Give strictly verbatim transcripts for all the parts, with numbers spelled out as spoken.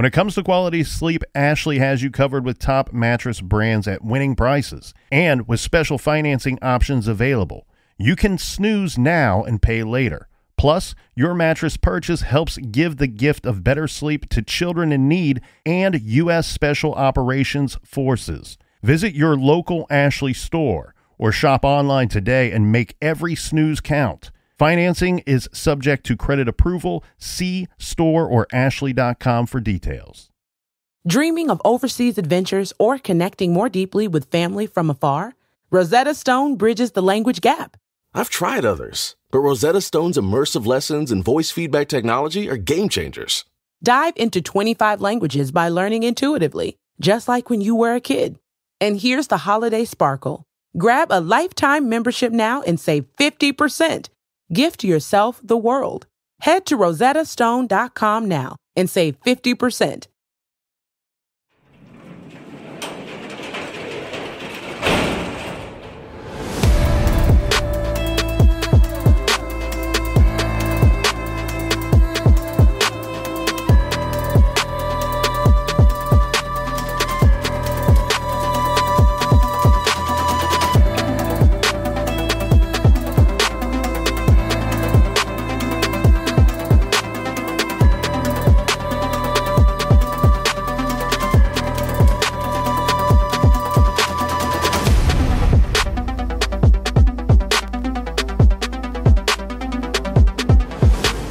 When it comes to quality sleep, Ashley has you covered with top mattress brands at winning prices and with special financing options available. You can snooze now and pay later. Plus, your mattress purchase helps give the gift of better sleep to children in need and U S Special Operations Forces. Visit your local Ashley store or shop online today and make every snooze count. Financing is subject to credit approval. See store or ashley dot com for details. Dreaming of overseas adventures or connecting more deeply with family from afar? Rosetta Stone bridges the language gap. I've tried others, but Rosetta Stone's immersive lessons and voice feedback technology are game changers. Dive into twenty-five languages by learning intuitively, just like when you were a kid. And here's the holiday sparkle. Grab a lifetime membership now and save fifty percent. Gift yourself the world. Head to rosetta stone dot com now and save fifty percent.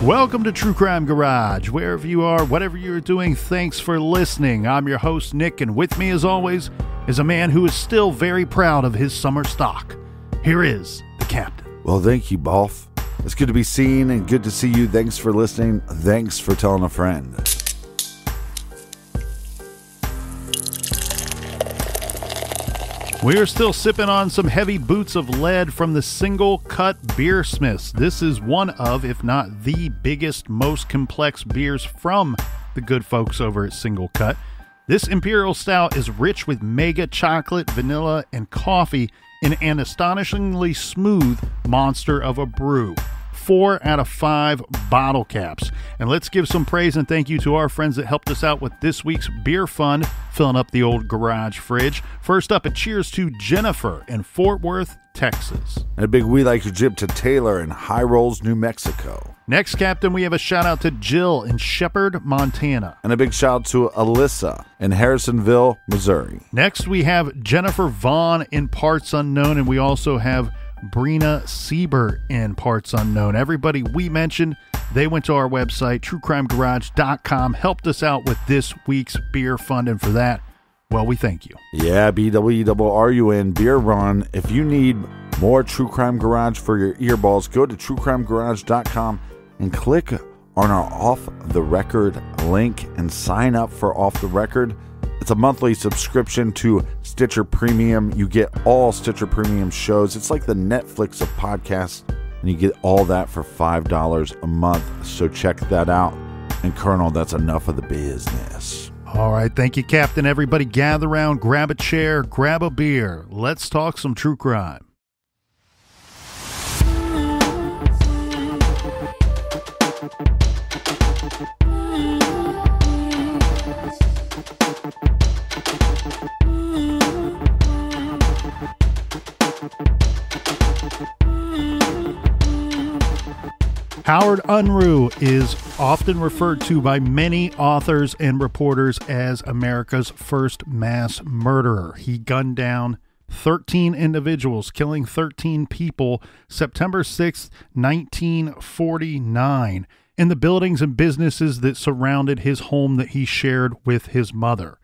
Welcome to True Crime Garage. Wherever you are, whatever you're doing, thanks for listening. I'm your host, Nick, and with me, as always, is a man who is still very proud of his summer stock. Here is the captain. Well, thank you, Bolf. It's good to be seen and good to see you. Thanks for listening. Thanks for telling a friend. We are still sipping on some Heavy Boots of Lead from the Single Cut Beersmiths. This is one of, if not the biggest, most complex beers from the good folks over at Single Cut. This imperial stout is rich with mega chocolate, vanilla, and coffee in an astonishingly smooth monster of a brew. Four out of five bottle caps. And let's give some praise and thank you to our friends that helped us out with this week's beer fund, filling up the old garage fridge. First up, a cheers to Jennifer in Fort Worth, Texas. And a big we like to jib to Taylor in High Rolls, New Mexico. Next, Captain, we have a shout out to Jill in Shepherd, Montana. And a big shout out to Alyssa in Harrisonville, Missouri. Next, we have Jennifer Vaughn in Parts Unknown, and we also have Brina Sieber in Parts Unknown. Everybody we mentioned, they went to our website, true crime garage dot com, helped us out with this week's beer fund, and for that, well, we thank you. Yeah, B W R U N, Beer Run. If you need more True Crime Garage for your earballs, go to true crime garage dot com and click on our Off the Record link and sign up for Off the Record. It's a monthly subscription to Stitcher Premium. You get all Stitcher Premium shows. It's like the Netflix of podcasts, and you get all that for five dollars a month. So check that out. And, Colonel, that's enough of the business. All right. Thank you, Captain. Everybody gather around, grab a chair, grab a beer. Let's talk some true crime. Howard Unruh is often referred to by many authors and reporters as America's first mass murderer. He gunned down thirteen individuals, killing thirteen people, September sixth, nineteen forty-nine, in the buildings and businesses that surrounded his home that he shared with his mother.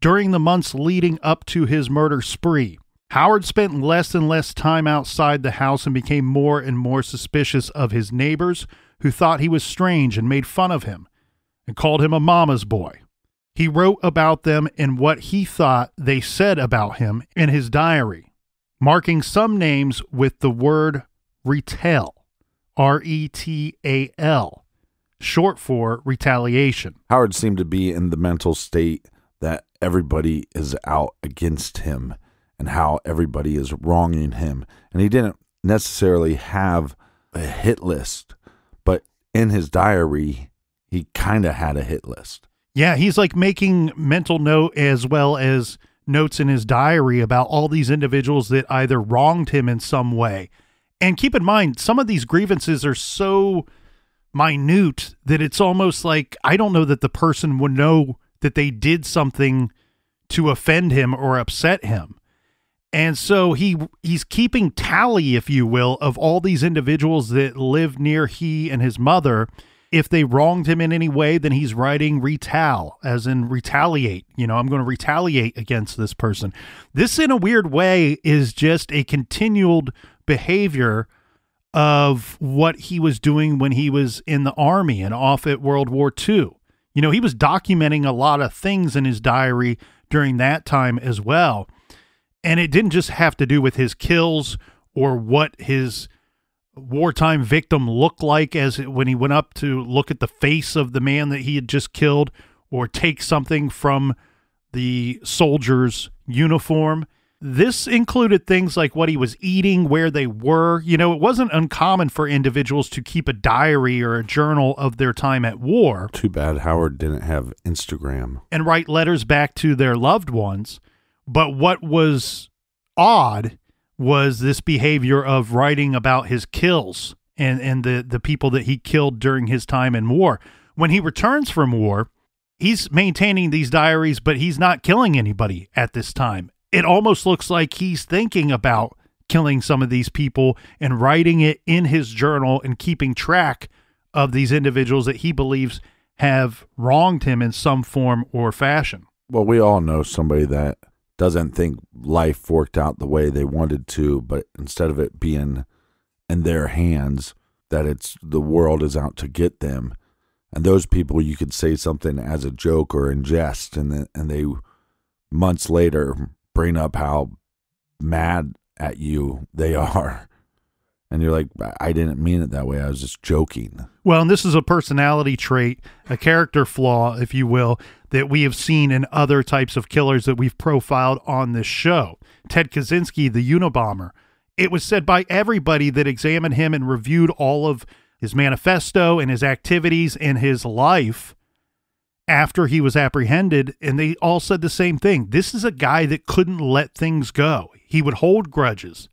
During the months leading up to his murder spree, Howard spent less and less time outside the house and became more and more suspicious of his neighbors, who thought he was strange and made fun of him and called him a mama's boy. He wrote about them and what he thought they said about him in his diary, marking some names with the word retel, R E T A L, short for retaliation. Howard seemed to be in the mental state that everybody is out against him and how everybody is wronging him. And he didn't necessarily have a hit list, but in his diary, he kind of had a hit list. Yeah, he's like making mental note as well as notes in his diary about all these individuals that either wronged him in some way. And keep in mind, some of these grievances are so minute that it's almost like, I don't know that the person would know that they did something to offend him or upset him. And so he he's keeping tally, if you will, of all these individuals that lived near he and his mother. If they wronged him in any way, then he's writing retal, as in retaliate. You know, I'm going to retaliate against this person. This, in a weird way, is just a continued behavior of what he was doing when he was in the army and off at World War Two. You know, he was documenting a lot of things in his diary during that time as well. And it didn't just have to do with his kills or what his wartime victim looked like as it, when he went up to look at the face of the man that he had just killed or take something from the soldier's uniform. This included things like what he was eating, where they were. You know, it wasn't uncommon for individuals to keep a diary or a journal of their time at war. Too bad Howard didn't have Instagram. And write letters back to their loved ones. But what was odd was this behavior of writing about his kills and, and the, the people that he killed during his time in war. When he returns from war, he's maintaining these diaries, but he's not killing anybody at this time. It almost looks like he's thinking about killing some of these people and writing it in his journal and keeping track of these individuals that he believes have wronged him in some form or fashion. Well, we all know somebody that doesn't think life worked out the way they wanted to, but instead of it being in their hands, that it's the world is out to get them. And those people, you could say something as a joke or in jest, and then, and they months later bring up how mad at you they are. And you're like, I didn't mean it that way. I was just joking. Well, and this is a personality trait, a character flaw, if you will, that we have seen in other types of killers that we've profiled on this show. Ted Kaczynski, the Unabomber. It was said by everybody that examined him and reviewed all of his manifesto and his activities and his life after he was apprehended, and they all said the same thing. This is a guy that couldn't let things go. He would hold grudges.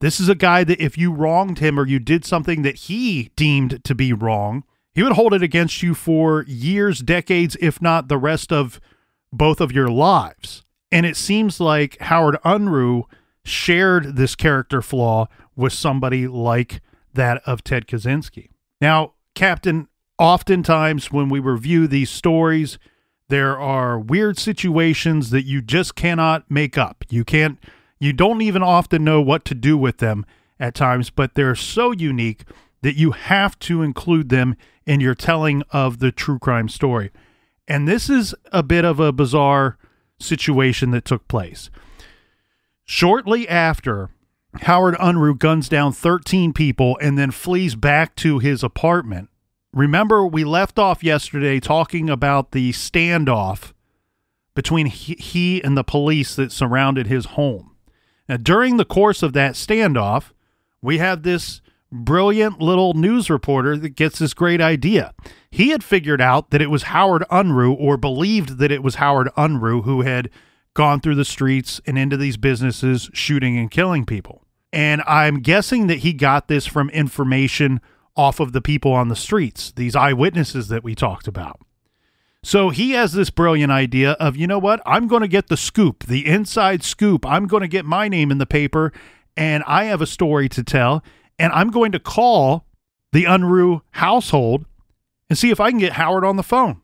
This is a guy that if you wronged him or you did something that he deemed to be wrong, he would hold it against you for years, decades, if not the rest of both of your lives. And it seems like Howard Unruh shared this character flaw with somebody like that of Ted Kaczynski. Now, Captain, oftentimes when we review these stories, there are weird situations that you just cannot make up. You can't. You don't even often know what to do with them at times, but they're so unique that you have to include them in your telling of the true crime story. And this is a bit of a bizarre situation that took place. Shortly after, Howard Unruh guns down thirteen people and then flees back to his apartment. Remember, we left off yesterday talking about the standoff between he and the police that surrounded his home. Now, during the course of that standoff, we have this brilliant little news reporter that gets this great idea. He had figured out that it was Howard Unruh, or believed that it was Howard Unruh, who had gone through the streets and into these businesses shooting and killing people. And I'm guessing that he got this from information off of the people on the streets, these eyewitnesses that we talked about. So he has this brilliant idea of, you know what, I'm going to get the scoop, the inside scoop. I'm going to get my name in the paper, and I have a story to tell, and I'm going to call the Unruh household and see if I can get Howard on the phone.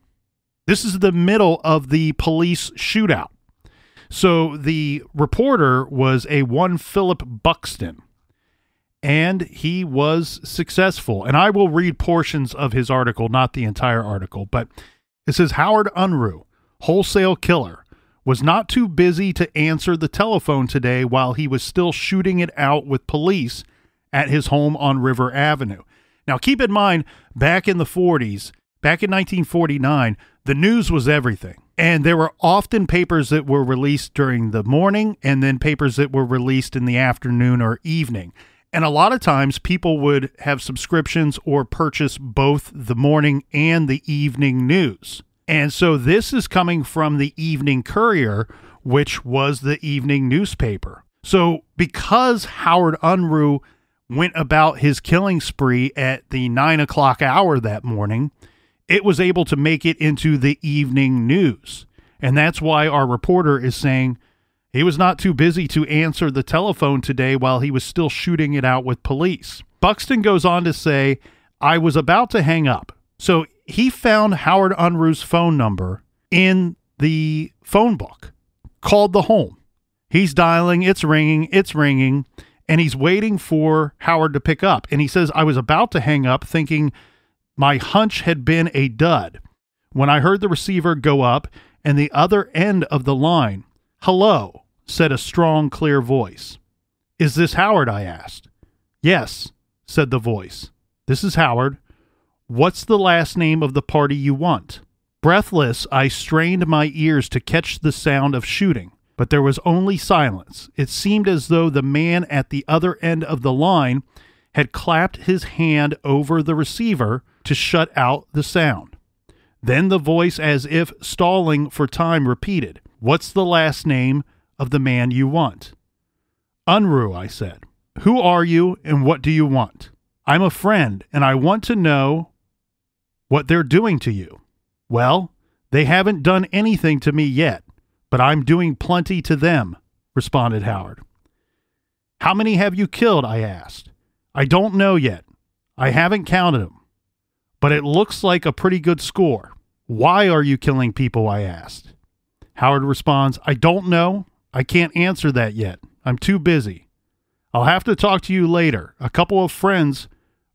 This is the middle of the police shootout. So the reporter was a one Philip Buxton, and he was successful. And I will read portions of his article, not the entire article, but it says, Howard Unruh, wholesale killer, was not too busy to answer the telephone today while he was still shooting it out with police at his home on River Avenue. Now, keep in mind, back in the forties, back in nineteen forty-nine, the news was everything. And there were often papers that were released during the morning and then papers that were released in the afternoon or evening. And a lot of times people would have subscriptions or purchase both the morning and the evening news. And so this is coming from the Evening Courier, which was the evening newspaper. So because Howard Unruh went about his killing spree at the nine o'clock hour that morning, it was able to make it into the evening news. And that's why our reporter is saying he was not too busy to answer the telephone today while he was still shooting it out with police. Buxton goes on to say, I was about to hang up. So he found Howard Unruh's phone number in the phone book, called the home. He's dialing, it's ringing, it's ringing, and he's waiting for Howard to pick up. And he says, I was about to hang up thinking my hunch had been a dud when I heard the receiver go up and the other end of the line. Hello, said a strong, clear voice. Is this Howard? I asked. Yes, said the voice. This is Howard. What's the last name of the party you want? Breathless, I strained my ears to catch the sound of shooting, but there was only silence. It seemed as though the man at the other end of the line had clapped his hand over the receiver to shut out the sound. Then the voice, as if stalling for time, repeated, What's the last name of the man you want? Unruh, I said. Who are you and what do you want? I'm a friend and I want to know what they're doing to you. Well, they haven't done anything to me yet, but I'm doing plenty to them, responded Howard. How many have you killed? I asked. I don't know yet. I haven't counted them, but it looks like a pretty good score. Why are you killing people? I asked. Howard responds, I don't know. I can't answer that yet. I'm too busy. I'll have to talk to you later. A couple of friends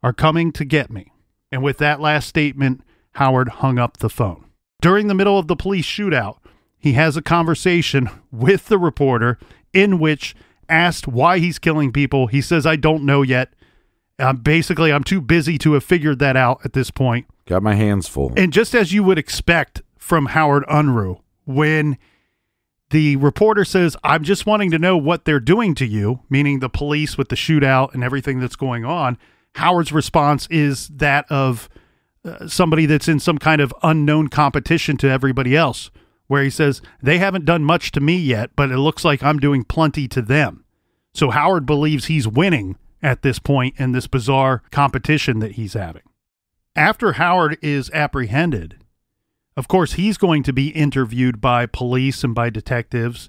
are coming to get me. And with that last statement, Howard hung up the phone. During the middle of the police shootout, he has a conversation with the reporter in which asked why he's killing people. He says, I don't know yet. Um, basically, I'm too busy to have figured that out at this point. Got my hands full. And just as you would expect from Howard Unruh, when the reporter says, I'm just wanting to know what they're doing to you, meaning the police with the shootout and everything that's going on, Howard's response is that of uh, somebody that's in some kind of unknown competition to everybody else, where he says, they haven't done much to me yet, but it looks like I'm doing plenty to them. So Howard believes he's winning at this point in this bizarre competition that he's having. After Howard is apprehended, of course, he's going to be interviewed by police and by detectives,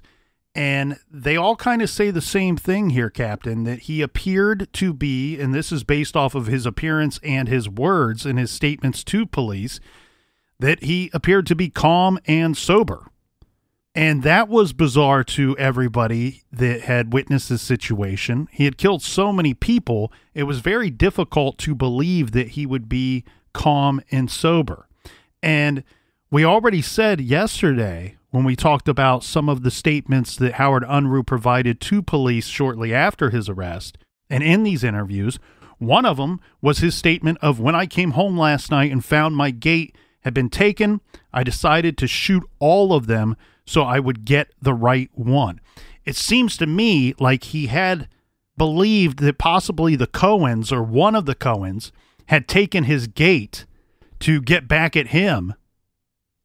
and they all kind of say the same thing here, Captain, that he appeared to be, and this is based off of his appearance and his words and his statements to police, that he appeared to be calm and sober. And that was bizarre to everybody that had witnessed this situation. He had killed so many people, it was very difficult to believe that he would be calm and sober. And we already said yesterday when we talked about some of the statements that Howard Unruh provided to police shortly after his arrest, and in these interviews, one of them was his statement of, when I came home last night and found my gate had been taken, I decided to shoot all of them so I would get the right one. It seems to me like he had believed that possibly the Cohens or one of the Cohens had taken his gate to get back at him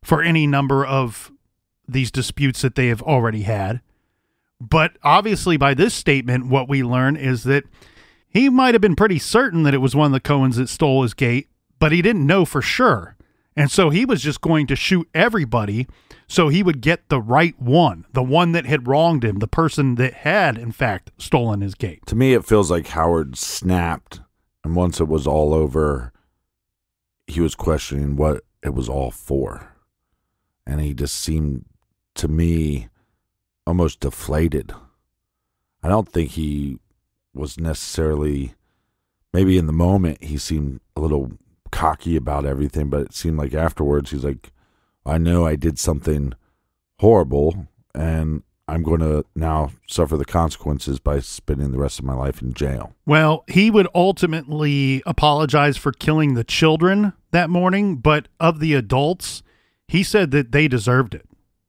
for any number of these disputes that they have already had. But obviously by this statement, what we learn is that he might have been pretty certain that it was one of the Cohens that stole his gate, but he didn't know for sure. And so he was just going to shoot everybody so he would get the right one, the one that had wronged him, the person that had, in fact, stolen his gate. To me, it feels like Howard snapped, and once it was all over, he was questioning what it was all for. And he just seemed, to me, almost deflated. I don't think he was necessarily, maybe in the moment he seemed a little cocky about everything, but it seemed like afterwards he's like, I know I did something horrible, and I'm going to now suffer the consequences by spending the rest of my life in jail. Well, he would ultimately apologize for killing the children that morning, but of the adults, he said that they deserved it.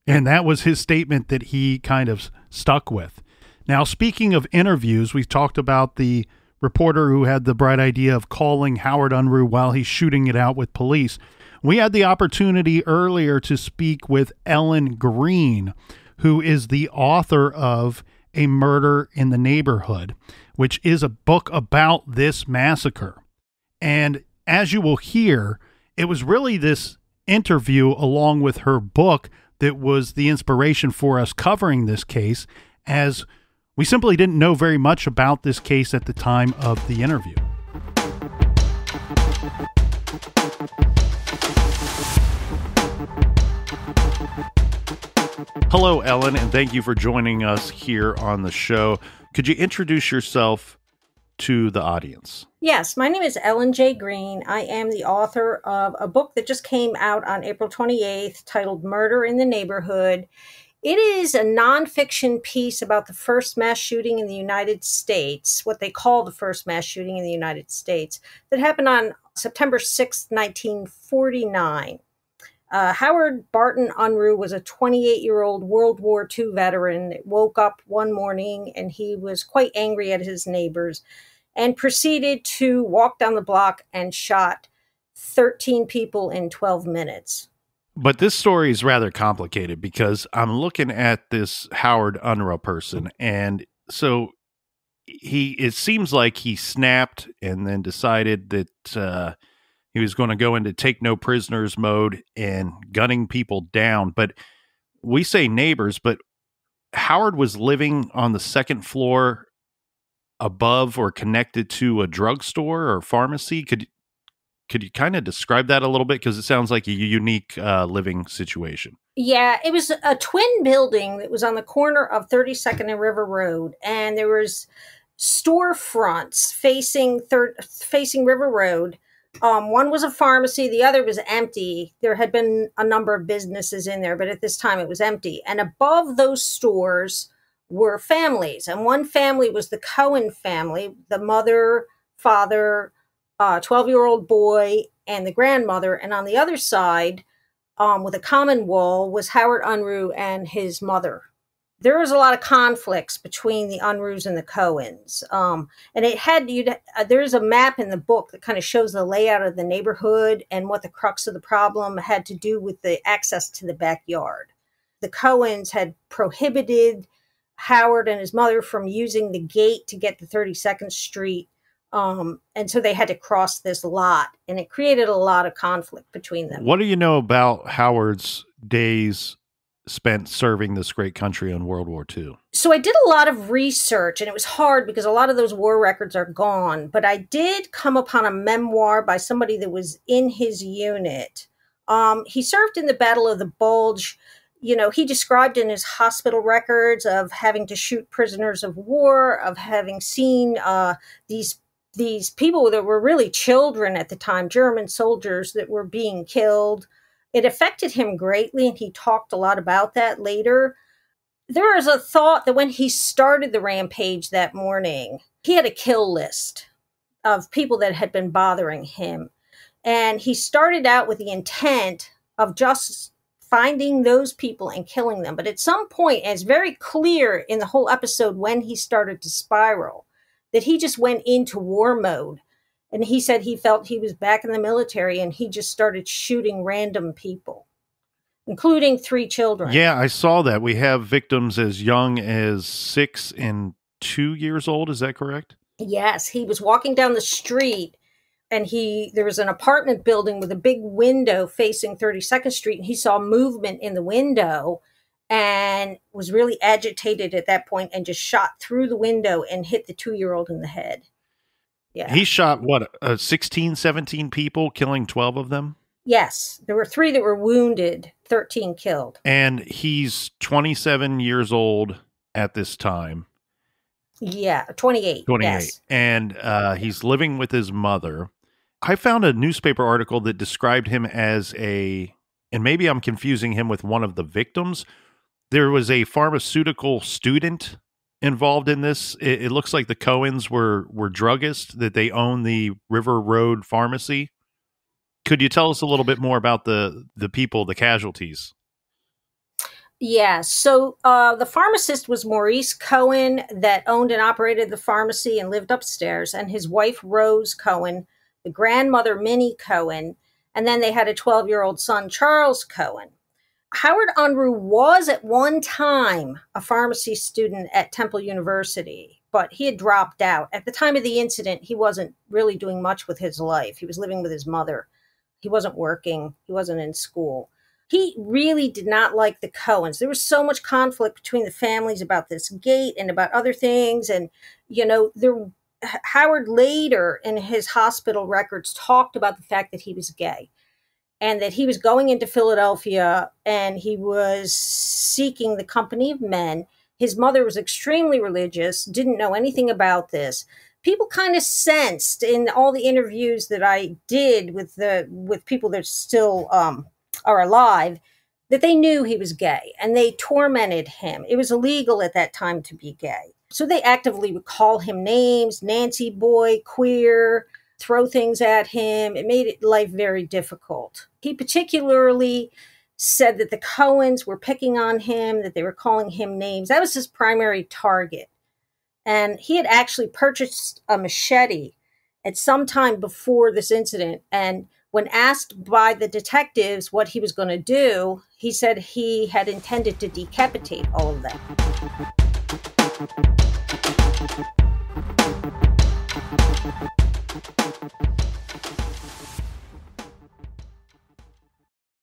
And that was his statement that he kind of stuck with. Now, speaking of interviews, we've talked about the reporter who had the bright idea of calling Howard Unruh while he's shooting it out with police. We had the opportunity earlier to speak with Ellen Green, who is the author of A Murder in the Neighborhood, which is a book about this massacre. And as you will hear, it was really this interview along with her book that was the inspiration for us covering this case, as we simply didn't know very much about this case at the time of the interview. Hello, Ellen, and thank you for joining us here on the show. Could you introduce yourself to the audience? Yes, my name is Ellen J. Green. I am the author of a book that just came out on April twenty-eighth titled Murder in the Neighborhood. It is a nonfiction piece about the first mass shooting in the United States, what they call the first mass shooting in the United States, that happened on September sixth, nineteen forty-nine. Uh, Howard Barton Unruh was a twenty-eight-year-old World War Two veteran that woke up one morning and he was quite angry at his neighbors and proceeded to walk down the block and shot thirteen people in twelve minutes. But this story is rather complicated because I'm looking at this Howard Unruh person, and so he it seems like he snapped and then decided that uh, he was going to go into take no prisoners mode and gunning people down. But we say neighbors, but Howard was living on the second floor above or connected to a drugstore or pharmacy. Could Could you kind of describe that a little bit? Because it sounds like a unique uh, living situation. Yeah, it was a twin building that was on the corner of thirty-second and River Road. And there was storefronts facing third, facing River Road. Um, one was a pharmacy. The other was empty. There had been a number of businesses in there, but at this time it was empty. And above those stores were families. And one family was the Cohen family, the mother, father, Uh, twelve-year-old boy, and the grandmother. And on the other side, um, with a common wall, was Howard Unruh and his mother. There was a lot of conflicts between the Unruhs and the Cohens. Um, and it had, you'd, uh, there's a map in the book that kind of shows the layout of the neighborhood and what the crux of the problem had to do with the access to the backyard. The Cohens had prohibited Howard and his mother from using the gate to get to thirty-second Street. Um, and so they had to cross this lot, and it created a lot of conflict between them. What do you know about Howard's days spent serving this great country in World War Two? So I did a lot of research, and it was hard because a lot of those war records are gone, but I did come upon a memoir by somebody that was in his unit. Um, he served in the Battle of the Bulge. You know, he described in his hospital records of having to shoot prisoners of war, of having seen uh, these These people that were really children at the time, German soldiers that were being killed. It affected him greatly, and he talked a lot about that later. There is a thought that when he started the rampage that morning, he had a kill list of people that had been bothering him. And he started out with the intent of just finding those people and killing them. But at some point, and it's very clear in the whole episode when he started to spiral, that he just went into war mode. And he said he felt he was back in the military, and he just started shooting random people, including three children. Yeah, I saw that. We have victims as young as six and two years old. Is that correct? Yes. He was walking down the street, and he there was an apartment building with a big window facing thirty-second Street, and he saw movement in the window and was really agitated at that point and just shot through the window and hit the two-year-old in the head. Yeah. He shot, what, uh, sixteen, seventeen people, killing twelve of them? Yes. There were three that were wounded, thirteen killed. And he's twenty-seven years old at this time. Yeah, twenty-eight. twenty-eight. Yes. And uh, he's living with his mother. I found a newspaper article that described him as a, and maybe I'm confusing him with one of the victims, there was a pharmaceutical student involved in this. It, it looks like the Cohens were were druggists, that they own the River Road Pharmacy. Could you tell us a little bit more about the, the people, the casualties? Yeah, so uh, the pharmacist was Maurice Cohen, that owned and operated the pharmacy and lived upstairs, and his wife, Rose Cohen, the grandmother, Minnie Cohen, And then they had a twelve-year-old son, Charles Cohen. Howard Unruh was at one time a pharmacy student at Temple University, but he had dropped out. At the time of the incident, he wasn't really doing much with his life. He was living with his mother. He wasn't working. He wasn't in school. He really did not like the Cohens. There was so much conflict between the families about this gate and about other things. And, you know, there, Howard later in his hospital records talked about the fact that he was gay and that he was going into Philadelphia and he was seeking the company of men. His mother was extremely religious, didn't know anything about this. People kind of sensed in all the interviews that I did with the with people that still um are alive, that they knew he was gay and they tormented him. It was illegal at that time to be gay. So they actively would call him names, Nancy boy, queer, throw things at him. It made life very difficult. He particularly said that the Cohens were picking on him, that they were calling him names. That was his primary target. And he had actually purchased a machete at some time before this incident, and when asked by the detectives what he was going to do, he said he had intended to decapitate all of them.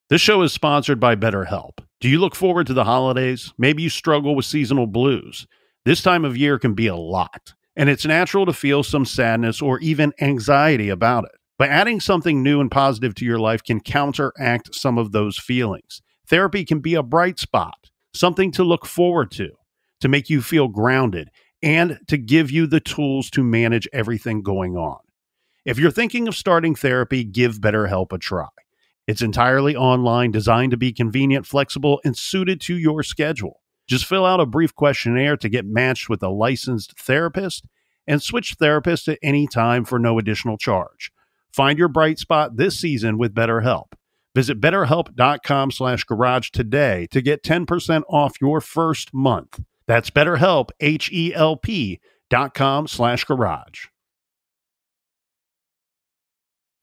This show is sponsored by BetterHelp. Do you look forward to the holidays? Maybe you struggle with seasonal blues. This time of year can be a lot, and it's natural to feel some sadness or even anxiety about it. But adding something new and positive to your life can counteract some of those feelings. Therapy can be a bright spot, something to look forward to, to make you feel grounded, and to give you the tools to manage everything going on. If you're thinking of starting therapy, give BetterHelp a try. It's entirely online, designed to be convenient, flexible, and suited to your schedule. Just fill out a brief questionnaire to get matched with a licensed therapist, and switch therapists at any time for no additional charge. Find your bright spot this season with BetterHelp. Visit BetterHelp.com slash garage today to get ten percent off your first month. That's BetterHelp, H E L P dot com slash garage.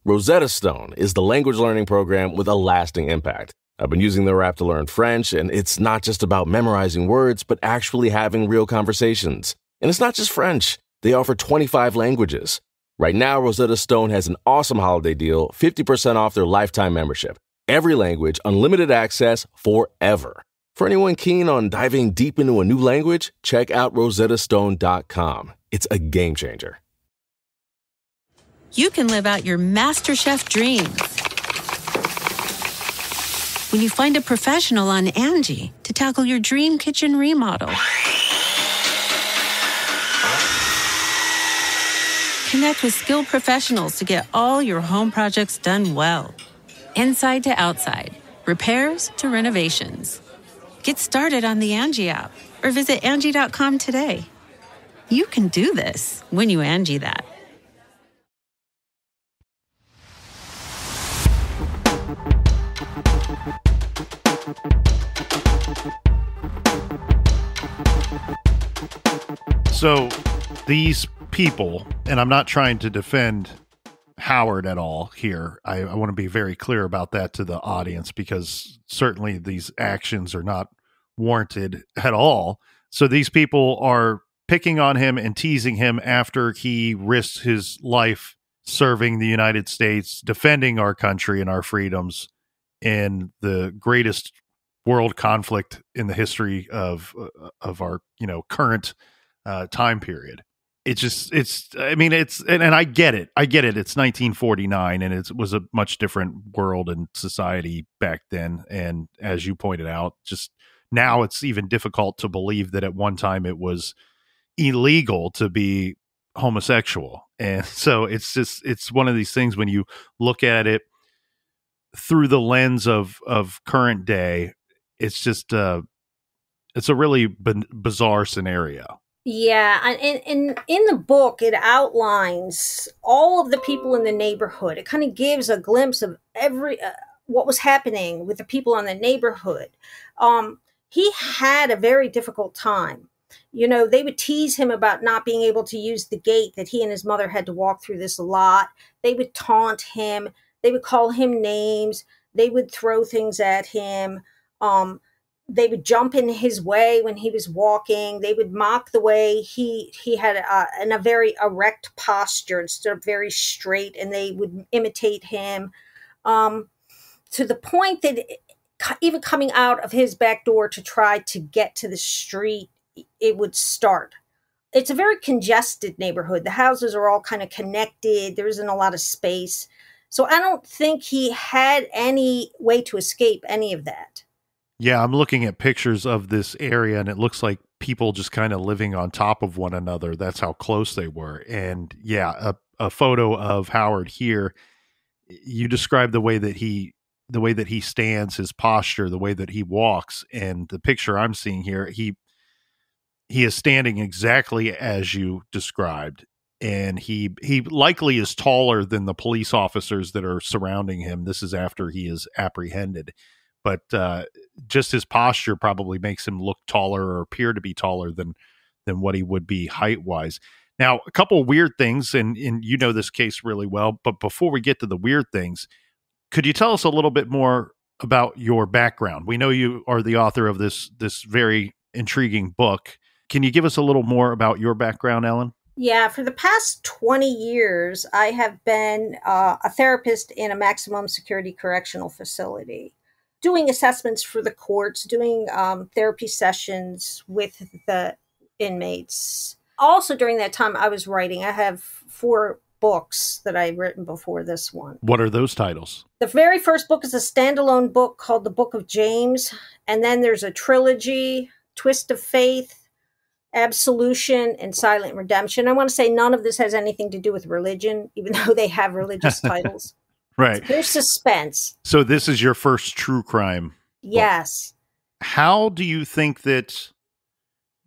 Rosetta Stone is the language learning program with a lasting impact. I've been using their app to learn French, and it's not just about memorizing words, but actually having real conversations. And it's not just French. They offer twenty-five languages. Right now, Rosetta Stone has an awesome holiday deal, fifty percent off their lifetime membership. Every language, unlimited access, forever. For anyone keen on diving deep into a new language, check out Rosetta Stone dot com. It's a game changer. You can live out your MasterChef dreams when you find a professional on Angie to tackle your dream kitchen remodel. Connect with skilled professionals to get all your home projects done well. Inside to outside, repairs to renovations. Get started on the Angie app or visit Angie dot com today. You can do this when you Angie that. So these people, and I'm not trying to defend Howard at all here. I, I want to be very clear about that to the audience, because certainly these actions are not warranted at all. So these people are picking on him and teasing him after he risks his life serving the United States, defending our country and our freedoms in the greatest world conflict in the history of, of our, you know, current uh, time period. It's just, it's, I mean, it's, and, and I get it. I get it. It's nineteen forty-nine, and it was a much different world and society back then. And as you pointed out, just now it's even difficult to believe that at one time it was illegal to be homosexual. And so it's just, it's one of these things when you look at it through the lens of, of current day, it's just, uh, it's a really b- bizarre scenario. Yeah, and, and in the book, it outlines all of the people in the neighborhood. It kind of gives a glimpse of every uh, what was happening with the people in the neighborhood. Um, he had a very difficult time. You know, they would tease him about not being able to use the gate, that he and his mother had to walk through this lot. They would taunt him. They would call him names. They would throw things at him. Um, they would jump in his way when he was walking. They would mock the way he he had a, in a very erect posture instead of very straight, and they would imitate him um, to the point that even coming out of his back door to try to get to the street, it would start. It's a very congested neighborhood. The houses are all kind of connected. There isn't a lot of space. So I don't think he had any way to escape any of that. Yeah, I'm looking at pictures of this area, and it looks like people just kind of living on top of one another. That's how close they were. And yeah, a, a photo of Howard here, you describe the way that he the way that he stands, his posture, the way that he walks. And the picture I'm seeing here, he he is standing exactly as you described. And he he likely is taller than the police officers that are surrounding him. This is after he is apprehended. But uh, just his posture probably makes him look taller or appear to be taller than than what he would be height-wise. Now, a couple of weird things, and, and you know this case really well, but before we get to the weird things, could you tell us a little bit more about your background? We know you are the author of this this very intriguing book. Can you give us a little more about your background, Ellen? Yeah, for the past twenty years, I have been uh, a therapist in a maximum security correctional facility, doing assessments for the courts, doing um, therapy sessions with the inmates. Also during that time, I was writing. I have four books that I've written before this one. What are those titles? The very first book is a standalone book called The Book of James. And then there's a trilogy, Twist of Faith, Absolution, and Silent Redemption. I want to say none of this has anything to do with religion, even though they have religious titles. Right. There's suspense. So this is your first true crime. Yes. Book. How do you think that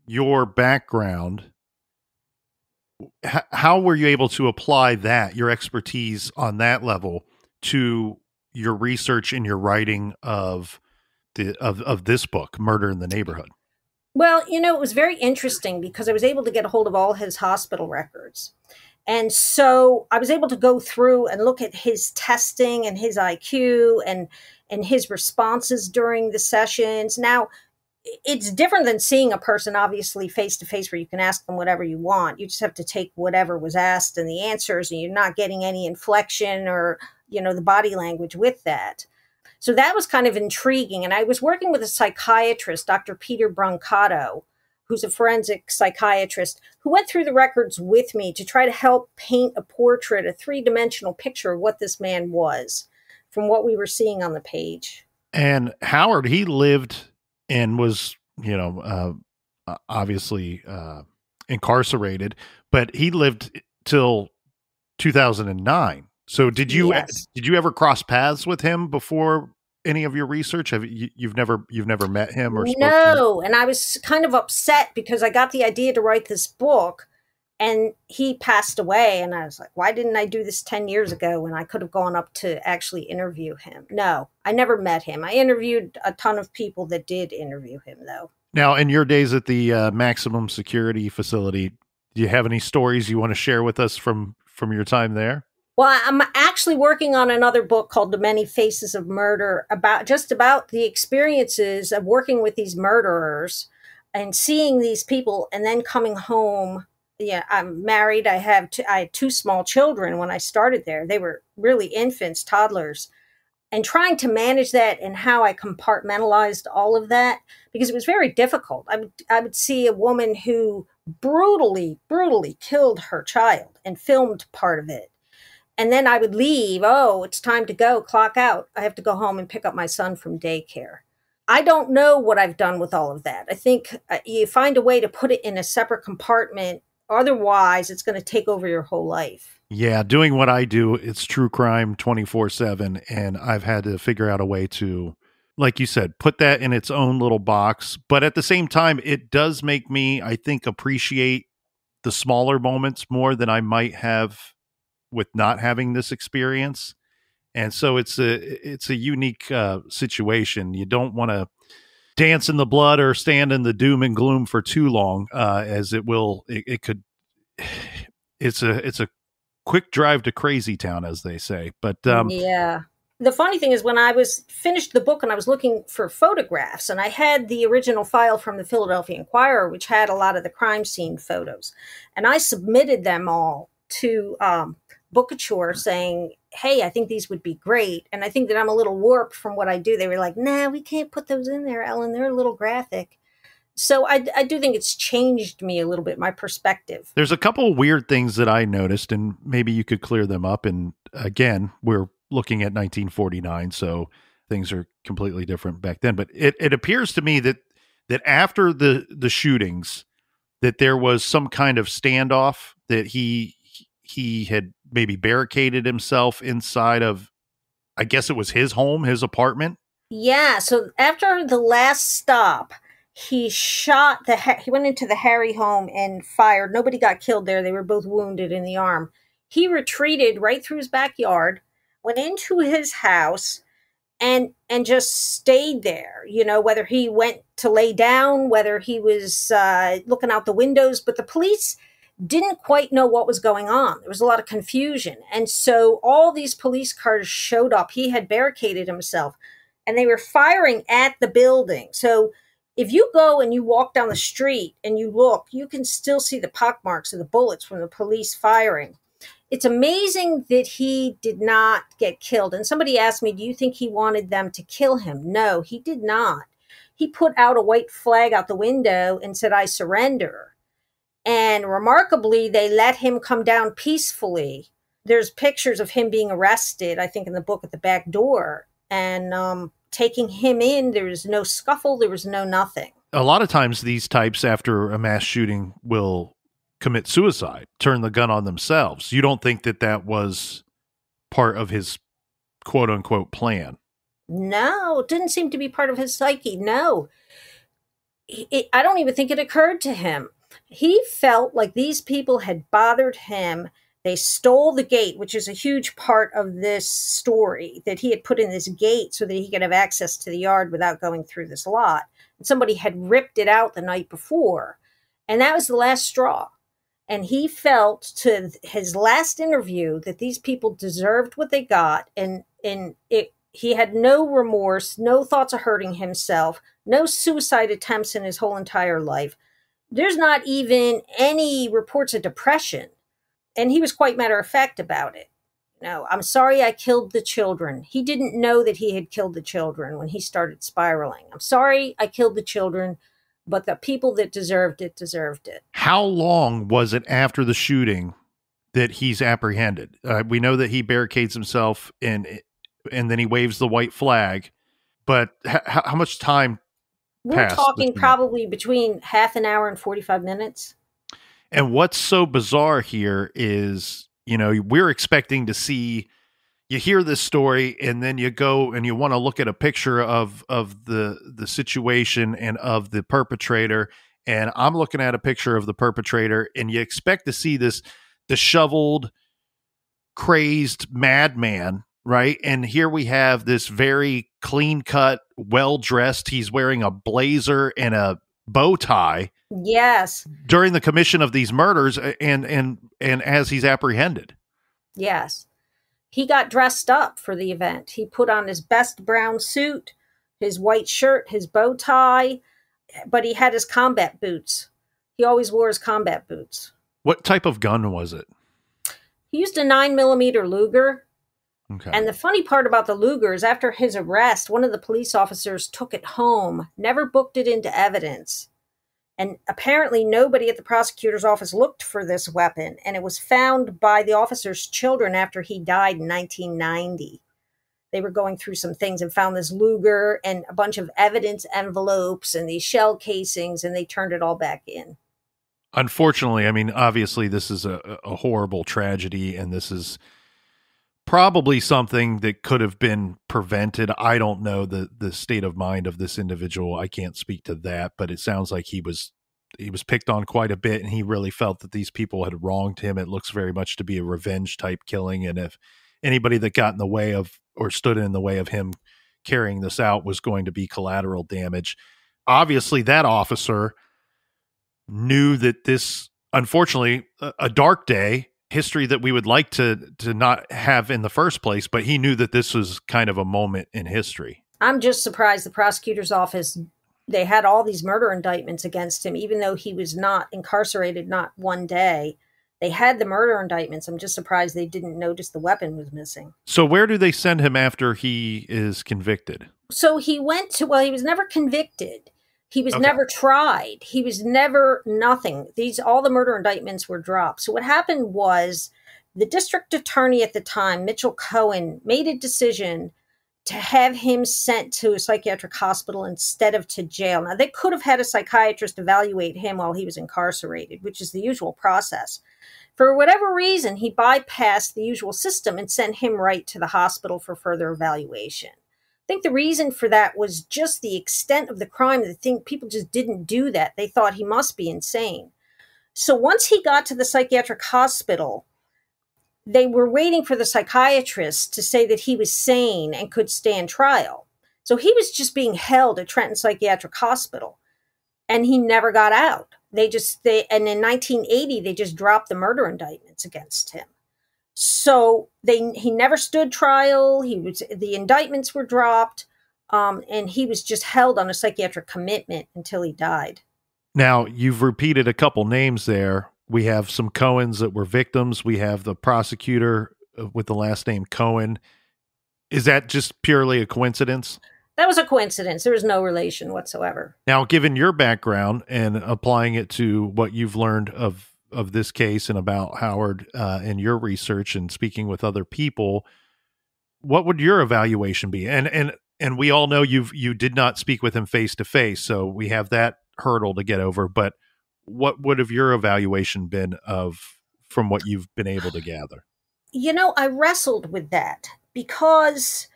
your background, how were you able to apply that, your expertise on that level, to your research and your writing of the of, of this book, Murder in the Neighborhood? Well, you know, it was very interesting because I was able to get a hold of all his hospital records. And so I was able to go through and look at his testing and his I Q and and his responses during the sessions. Now, it's different than seeing a person, obviously, face-to-face where you can ask them whatever you want. You just have to take whatever was asked and the answers, and you're not getting any inflection or, you know, the body language with that. So that was kind of intriguing. And I was working with a psychiatrist, Doctor Peter Brancato, who's a forensic psychiatrist, who went through the records with me to try to help paint a portrait, a three-dimensional picture of what this man was from what we were seeing on the page. And Howard, he lived and was, you know, uh, obviously uh, incarcerated, but he lived till two thousand nine. So did you, yes. did you ever cross paths with him before any of your research? Have you, you've never you've never met him or spoke no to him? And I was kind of upset because I got the idea to write this book and he passed away, and I was like, why didn't I do this ten years ago when I could have gone up to actually interview him? No, I never met him. I interviewed a ton of people that did interview him, though. Now, in your days at the uh, maximum security facility, do you have any stories you want to share with us from from your time there? Well, I'm actually working on another book called The Many Faces of Murder, about just about the experiences of working with these murderers and seeing these people and then coming home. Yeah, I'm married. I have two, I had two small children when I started there. They were really infants, toddlers, and trying to manage that and how I compartmentalized all of that, because it was very difficult. I would, I would see a woman who brutally, brutally killed her child and filmed part of it. And then I would leave. Oh, it's time to go, clock out. I have to go home and pick up my son from daycare. I don't know what I've done with all of that. I think uh, you find a way to put it in a separate compartment. Otherwise, it's going to take over your whole life. Yeah, doing what I do, it's true crime twenty-four seven. And I've had to figure out a way to, like you said, put that in its own little box. But at the same time, it does make me, I think, appreciate the smaller moments more than I might have with not having this experience. And so it's a, it's a unique uh, situation. You don't want to dance in the blood or stand in the doom and gloom for too long, uh, as it will, it, it could, it's a, it's a quick drive to Crazy Town, as they say. But um, yeah. The funny thing is, when I was finished the book and I was looking for photographs, and I had the original file from the Philadelphia Inquirer, which had a lot of the crime scene photos, and I submitted them all to um, Bookature saying, hey, I think these would be great. And I think that I'm a little warped from what I do. They were like, nah, we can't put those in there, Ellen. They're a little graphic. So I, I do think it's changed me a little bit, my perspective. There's a couple of weird things that I noticed, and maybe you could clear them up. And again, we're looking at nineteen forty-nine, so things are completely different back then. But it, it appears to me that that after the the shootings, that there was some kind of standoff, that he he had maybe barricaded himself inside of, I guess it was his home, his apartment. Yeah. So after the last stop, he shot the, he went into the Harry home and fired. Nobody got killed there. They were both wounded in the arm. He retreated right through his backyard, went into his house, and, and just stayed there, you know, whether he went to lay down, whether he was uh, looking out the windows, but the police didn't quite know what was going on. There was a lot of confusion. And so all these police cars showed up. He had barricaded himself, and they were firing at the building. So if you go and you walk down the street and you look, you can still see the pockmarks of the bullets from the police firing. It's amazing that he did not get killed. And somebody asked me, do you think he wanted them to kill him? No, he did not. He put out a white flag out the window and said, I surrender. And remarkably, they let him come down peacefully. There's pictures of him being arrested, I think, in the book at the back door. And um, taking him in, there was no scuffle. There was no nothing. A lot of times these types, after a mass shooting, will commit suicide, turn the gun on themselves. You don't think that that was part of his quote-unquote plan? No, it didn't seem to be part of his psyche. No. It, I don't even think it occurred to him. He felt like these people had bothered him. They stole the gate, which is a huge part of this story, that he had put in this gate so that he could have access to the yard without going through this lot. And somebody had ripped it out the night before. And that was the last straw. And he felt, to his last interview, that these people deserved what they got. And, and it, he had no remorse, no thoughts of hurting himself, no suicide attempts in his whole entire life. There's not even any reports of depression. And he was quite matter-of-fact about it. No, I'm sorry I killed the children. He didn't know that he had killed the children when he started spiraling. I'm sorry I killed the children, but the people that deserved it deserved it. How long was it after the shooting that he's apprehended? Uh, we know that he barricades himself and, and then he waves the white flag. But how much time... We're talking probably between half an hour and forty-five minutes. And what's so bizarre here is, you know, we're expecting to see, you hear this story and then you go and you want to look at a picture of, of the, the situation and of the perpetrator. And I'm looking at a picture of the perpetrator, and you expect to see this disheveled, crazed madman. Right. And here we have this very clean cut, well dressed. He's wearing a blazer and a bow tie. Yes. During the commission of these murders and and and as he's apprehended. Yes. He got dressed up for the event. He put on his best brown suit, his white shirt, his bow tie, but he had his combat boots. He always wore his combat boots. What type of gun was it? He used a nine millimeter Luger. Okay. And the funny part about the Luger is, after his arrest, one of the police officers took it home, never booked it into evidence. And apparently nobody at the prosecutor's office looked for this weapon. And it was found by the officer's children after he died in nineteen ninety. They were going through some things and found this Luger and a bunch of evidence envelopes and these shell casings, and they turned it all back in. Unfortunately, I mean, obviously this is a, a horrible tragedy, and this is... probably something that could have been prevented. I don't know the the state of mind of this individual. I can't speak to that, but it sounds like he was he was picked on quite a bit, and he really felt that these people had wronged him. It looks very much to be a revenge type killing, and if anybody that got in the way of or stood in the way of him carrying this out was going to be collateral damage. Obviously, that officer knew that this, unfortunately, a, a dark day history that we would like to to not have in the first place, but he knew that this was kind of a moment in history. I'm just surprised the prosecutor's office, they had all these murder indictments against him, even though he was not incarcerated, not one day. They had the murder indictments. I'm just surprised they didn't notice the weapon was missing. So where do they send him after he is convicted? So he went to, well, he was never convicted. He was okay. never tried. He was never nothing. These, all the murder indictments were dropped. So what happened was the district attorney at the time, Mitchell Cohen, made a decision to have him sent to a psychiatric hospital instead of to jail. Now, they could have had a psychiatrist evaluate him while he was incarcerated, which is the usual process. For whatever reason, he bypassed the usual system and sent him right to the hospital for further evaluation. I think the reason for that was just the extent of the crime. The thing, people just didn't do that. They thought he must be insane. So once he got to the psychiatric hospital, they were waiting for the psychiatrist to say that he was sane and could stand trial. So he was just being held at Trenton Psychiatric Hospital, and he never got out. They just, they, and in nineteen eighty, they just dropped the murder indictments against him. So they, he never stood trial. He was, the indictments were dropped, um, and he was just held on a psychiatric commitment until he died. Now, you've repeated a couple names there. We have some Cohens that were victims. We have the prosecutor with the last name Cohen. Is that just purely a coincidence? That was a coincidence. There was no relation whatsoever. Now, given your background and applying it to what you've learned of, of this case and about Howard uh, and your research and speaking with other people, what would your evaluation be? And, and, and we all know you've, you did not speak with him face to face. So we have that hurdle to get over, but what would have your evaluation been of from what you've been able to gather? You know, I wrestled with that because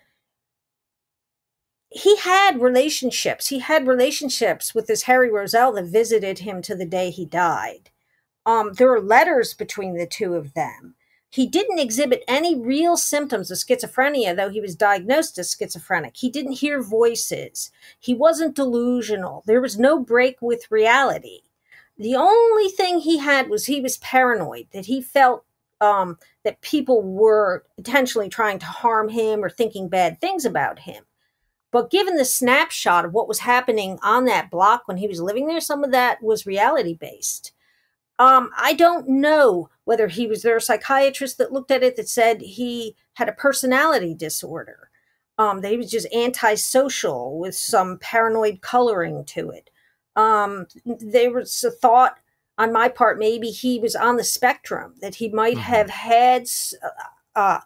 he had relationships. He had relationships with this Harry Roselle that visited him to the day he died. Um, there were letters between the two of them. He didn't exhibit any real symptoms of schizophrenia, though he was diagnosed as schizophrenic. He didn't hear voices. He wasn't delusional. There was no break with reality. The only thing he had was he was paranoid, that he felt um, that people were intentionally trying to harm him or thinking bad things about him. But given the snapshot of what was happening on that block when he was living there, some of that was reality-based. Um, I don't know whether he was there a psychiatrist that looked at it that said he had a personality disorder, um, that he was just antisocial with some paranoid coloring to it. Um, there was a thought on my part, maybe he was on the spectrum, that he might mm-hmm. have had uh,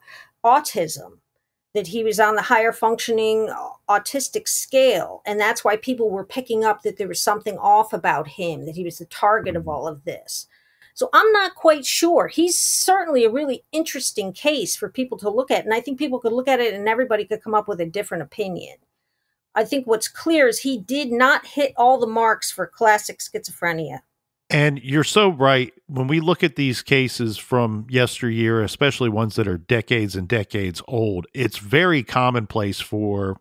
autism, that he was on the higher functioning autistic scale. And that's why people were picking up that there was something off about him, that he was the target of all of this. So I'm not quite sure. He's certainly a really interesting case for people to look at. And I think people could look at it and everybody could come up with a different opinion. I think what's clear is he did not hit all the marks for classic schizophrenia. And you're so right. When we look at these cases from yesteryear, especially ones that are decades and decades old, it's very commonplace for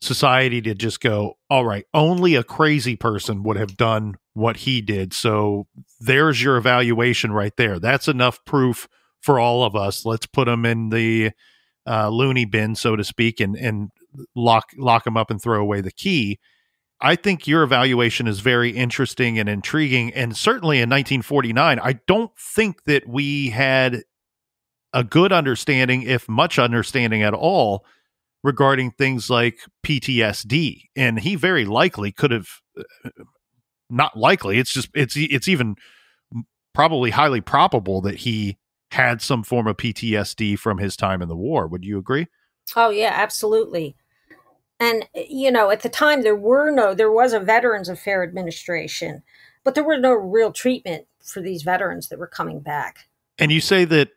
society to just go, all right, only a crazy person would have done what he did. So there's your evaluation right there. That's enough proof for all of us. Let's put him in the uh, loony bin, so to speak, and, and, lock lock them up and throw away the key. I think your evaluation is very interesting and intriguing, and certainly in nineteen forty-nine, I don't think that we had a good understanding, if much understanding at all, regarding things like P T S D, and he very likely could have not likely it's just it's it's even probably highly probable that he had some form of P T S D from his time in the war. Would you agree? Oh, yeah, absolutely. And, you know, at the time, there were no, there was a Veterans Affairs Administration, but there were no real treatment for these veterans that were coming back. And you say that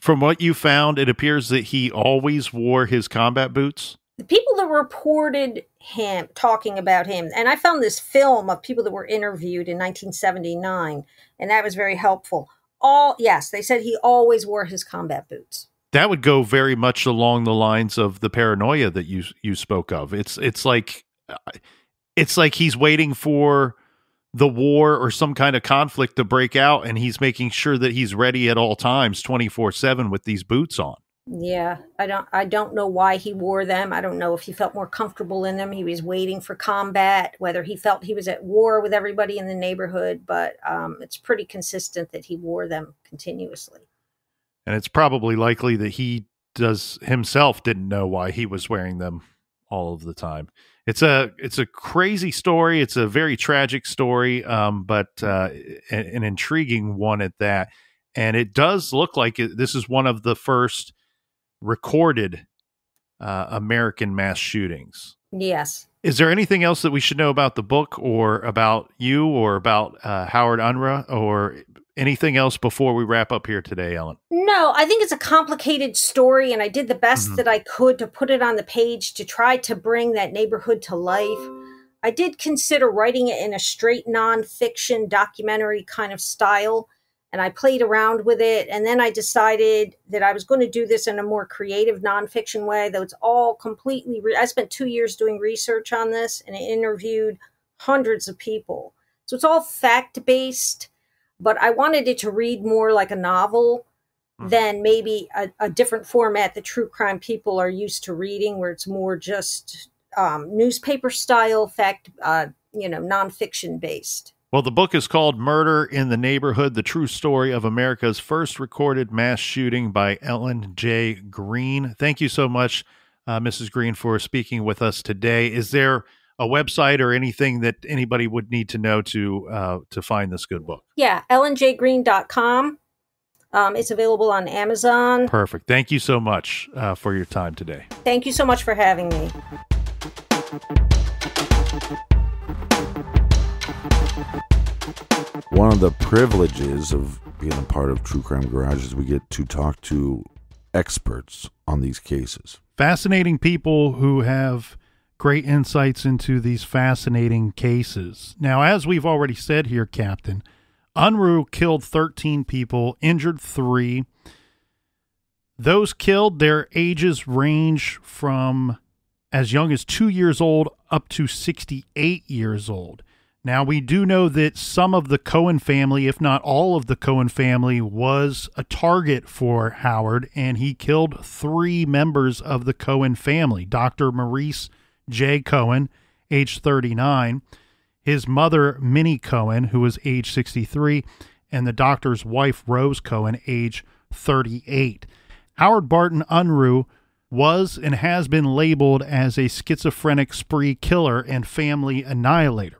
from what you found, it appears that he always wore his combat boots? The people that reported him, talking about him, and I found this film of people that were interviewed in nineteen seventy-nine, and that was very helpful. All, yes, they said he always wore his combat boots. That would go very much along the lines of the paranoia that you you spoke of. It's it's like it's like he's waiting for the war or some kind of conflict to break out, and he's making sure that he's ready at all times, twenty-four seven, with these boots on. Yeah, I don't I don't know why he wore them. I don't know if he felt more comfortable in them. He was waiting for combat, whether he felt he was at war with everybody in the neighborhood, but um, it's pretty consistent that he wore them continuously. And it's probably likely that he does himself didn't know why he was wearing them all of the time. It's a it's a crazy story. It's a very tragic story, um, but uh, an, an intriguing one at that. And it does look like it, this is one of the first recorded uh, American mass shootings. Yes. Is there anything else that we should know about the book or about you or about uh, Howard Unruh or anything else before we wrap up here today, Ellen? No, I think it's a complicated story, and I did the best mm-hmm. that I could to put it on the page to try to bring that neighborhood to life. I did consider writing it in a straight nonfiction documentary kind of style, and I played around with it. And then I decided that I was going to do this in a more creative nonfiction way, though it's all completely... Re I spent two years doing research on this, and I interviewed hundreds of people. So it's all fact-based, but I wanted it to read more like a novel mm-hmm. than maybe a, a different format that true crime people are used to reading, where it's more just um, newspaper-style, fact, uh, you know, nonfiction-based. Well, the book is called Murder in the Neighborhood, The True Story of America's First Recorded Mass Shooting by Ellen J. Green. Thank you so much, uh, Missus Green, for speaking with us today. Is there a website or anything that anybody would need to know to uh, to find this good book? Yeah, ellen j green dot com. Um, it's available on Amazon. Perfect. Thank you so much uh, for your time today. Thank you so much for having me. One of the privileges of being a part of True Crime Garage is we get to talk to experts on these cases. Fascinating people who have great insights into these fascinating cases. Now, as we've already said here, Captain, Unruh killed thirteen people, injured three. Those killed, their ages range from as young as two years old up to sixty-eight years old. Now, we do know that some of the Cohen family, if not all of the Cohen family, was a target for Howard, and he killed three members of the Cohen family. Doctor Maurice Jay Cohen, age thirty-nine, his mother, Minnie Cohen, who was age sixty-three, and the doctor's wife, Rose Cohen, age thirty-eight. Howard Barton Unruh was and has been labeled as a schizophrenic spree killer and family annihilator.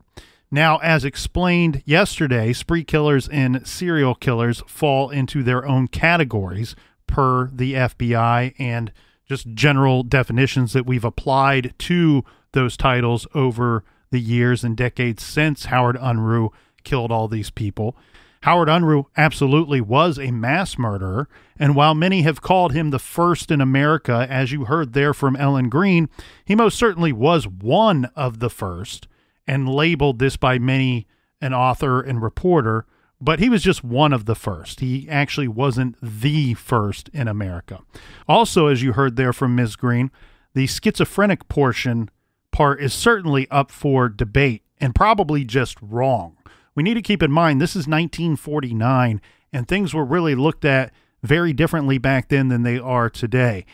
Now, as explained yesterday, spree killers and serial killers fall into their own categories per the F B I and just general definitions that we've applied to those titles over the years and decades since Howard Unruh killed all these people. Howard Unruh absolutely was a mass murderer, and while many have called him the first in America, as you heard there from Ellen Green, he most certainly was one of the first, and labeled this by many, an author and reporter, but he was just one of the first. He actually wasn't the first in America. Also, as you heard there from Miz Green, the schizophrenic portion part is certainly up for debate and probably just wrong. We need to keep in mind this is nineteen forty-nine, and things were really looked at very differently back then than they are today.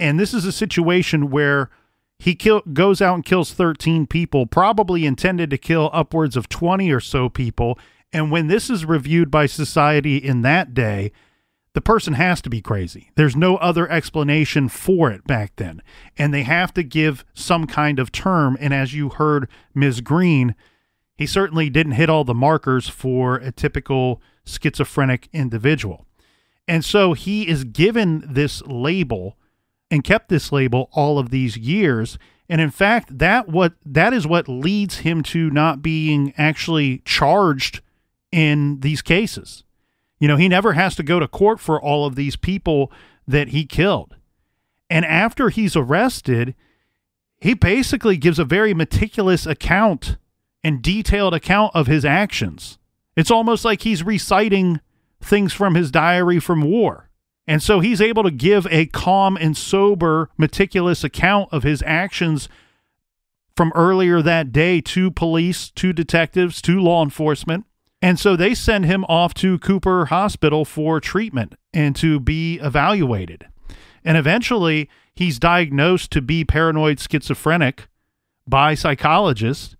And this is a situation where He kill, goes out and kills thirteen people, probably intended to kill upwards of twenty or so people. And when this is reviewed by society in that day, the person has to be crazy. There's no other explanation for it back then. And they have to give some kind of term. And as you heard Miz Green, he certainly didn't hit all the markers for a typical schizophrenic individual. And so he is given this label and kept this label all of these years. And in fact, that what that is what leads him to not being actually charged in these cases. You know, he never has to go to court for all of these people that he killed. And after he's arrested, he basically gives a very meticulous account and detailed account of his actions. It's almost like he's reciting things from his diary from war. And so he's able to give a calm and sober, meticulous account of his actions from earlier that day to police, to detectives, to law enforcement. And so they send him off to Cooper Hospital for treatment and to be evaluated. And eventually he's diagnosed to be paranoid schizophrenic by psychologists,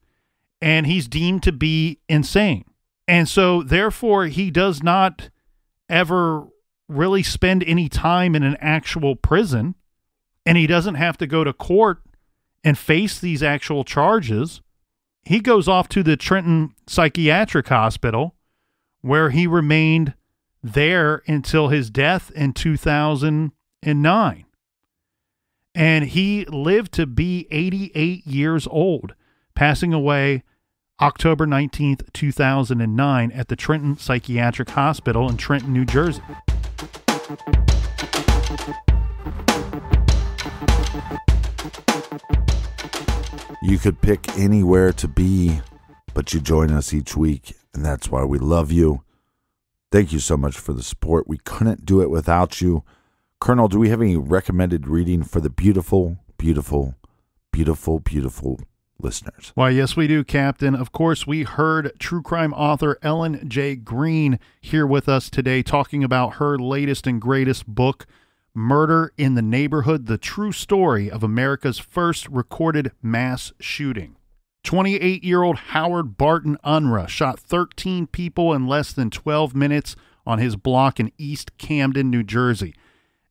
and he's deemed to be insane. And so therefore he does not ever really spend any time in an actual prison, and he doesn't have to go to court and face these actual charges. He goes off to the Trenton Psychiatric Hospital, where he remained there until his death in two thousand nine. And he lived to be eighty-eight years old, passing away October nineteenth, two thousand nine at the Trenton Psychiatric Hospital in Trenton, New Jersey. You could pick anywhere to be, but you join us each week, and that's why we love you. Thank you so much for the support. We couldn't do it without you. Colonel, do we have any recommended reading for the beautiful, beautiful, beautiful, beautiful listeners? Why, yes, we do, Captain. Of course, we heard true crime author Ellen J. Green here with us today talking about her latest and greatest book, Murder in the Neighborhood, the true story of America's first recorded mass shooting. twenty-eight-year-old Howard Barton Unruh shot thirteen people in less than twelve minutes on his block in East Camden, New Jersey.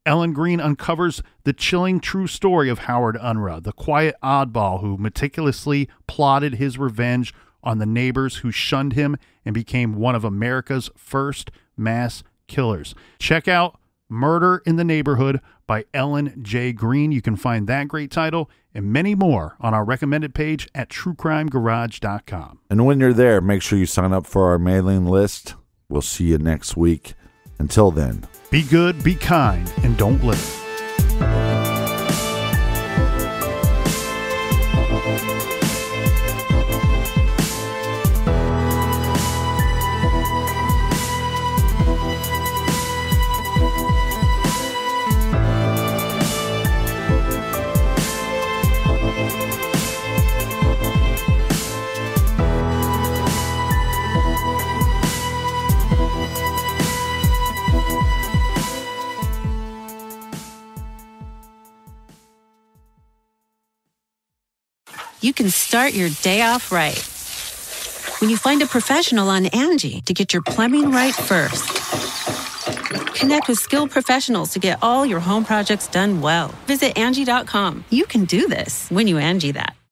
Ellen Green uncovers the chilling true story of Howard Unruh, the quiet oddball who meticulously plotted his revenge on the neighbors who shunned him and became one of America's first mass killers. Check out Murder in the Neighborhood by Ellen J. Green. You can find that great title and many more on our recommended page at true crime garage dot com. And when you're there, make sure you sign up for our mailing list. We'll see you next week. Until then, be good, be kind, and don't live. You can start your day off right when you find a professional on Angie to get your plumbing right first. Connect with skilled professionals to get all your home projects done well. Visit Angie dot com. You can do this when you Angie that.